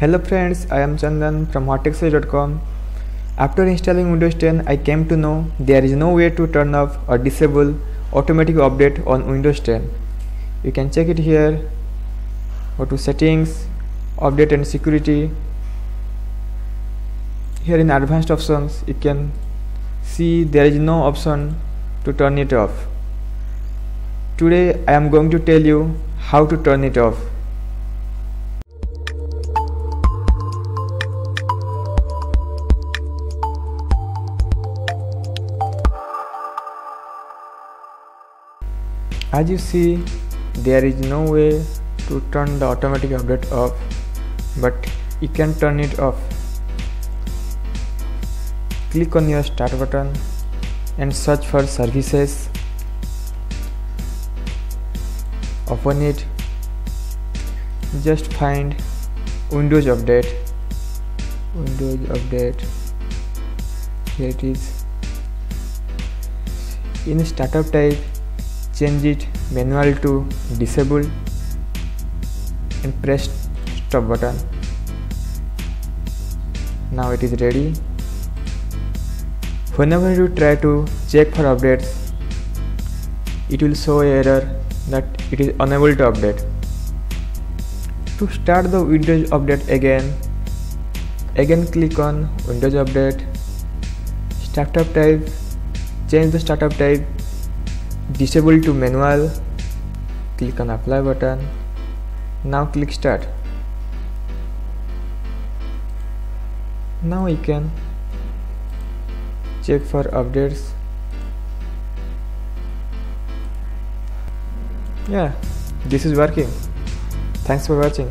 Hello friends, I am Chandan from techzac.com. After installing Windows 10, I came to know there is no way to turn off or disable automatic update on Windows 10. You can check it here. Go to settings, update and security. Here in advanced options, you can see there is no option to turn it off. Today I am going to tell you how to turn it off. As you see, there is no way to turn the automatic update off, but you can turn it off. Click on your start button and search for services. Open it. Just find Windows update. Windows update. Here it is. In startup type, change it manual to disable and press stop button. Now it is ready. Whenever you try to check for updates, it will show an error that it is unable to update. To start the Windows update again click on Windows update, startup type, change the startup type, disable to manual, click on apply button, now click start. Now you can check for updates. Yeah, this is working. Thanks for watching.